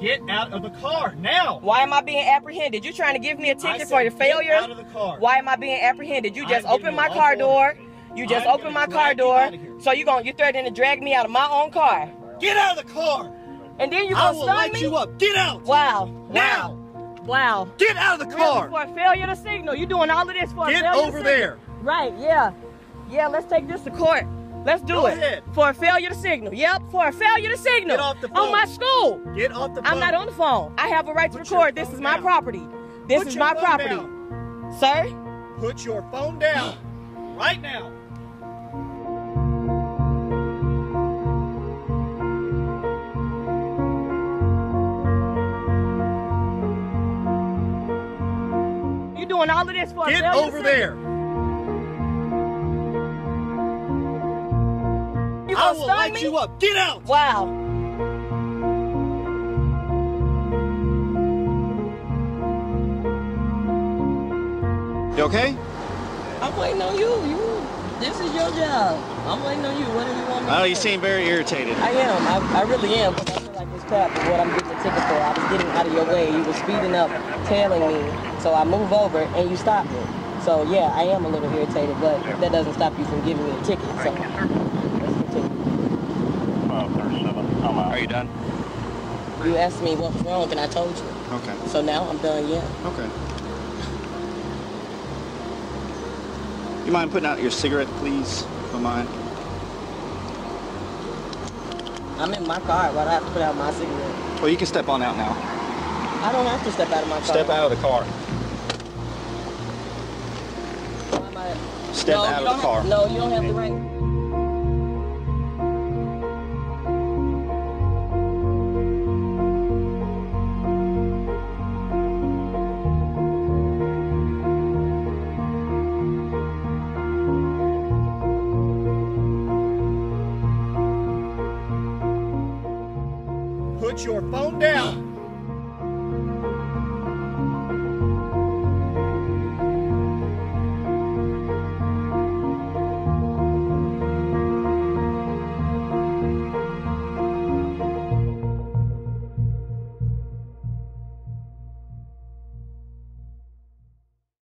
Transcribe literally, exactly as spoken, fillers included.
Get out of the car now. Why am I being apprehended? You trying to give me a ticket for your failure? Get out of the car. Why am I being apprehended? You just opened my car door. You just opened my car door. So you're going, you're threatening to drag me out of my own car. Get out of the car. And then you're going to stun me? I will light you up. Get out. Wow. Now. Wow. Get out of the car. Really, for a failure to signal. You're doing all of this for a failure to signal. Get over there. Right. Yeah. Yeah. Let's take this to court. Let's do Go it. Ahead. For a failure to signal. Yep, for a failure to signal. Get off the phone. On my school. Get off the phone. I'm not on the phone. I have a right Put to record. This is down. my property. This Put is my property. Down. Sir? Put your phone down right now. You're doing all of this for Get a failure over to there. Signal. I will light me? you up. Get out. Wow. You okay? I'm waiting on you. You. This is your job. I'm waiting on you. What do you want me oh, to do? Oh, you seem very irritated. I am. I, I really am. Because I feel like this crap is what I'm getting the ticket for. I was getting out of your way. You were speeding up, tailing me. So I move over and you stop me. So, yeah, I am a little irritated, but that doesn't stop you from giving me a ticket. So. Are you done? You asked me what was wrong, and I told you. Okay. So now I'm done, yeah. Okay. You mind putting out your cigarette, please? Don't mind. I'm in my car. Why do I have to put out my cigarette? Well, you can step on out now. I don't have to step out of my car. Step out of the car. Why am I... Step no, out of the car. Have, no, you don't have the right... Put your phone down.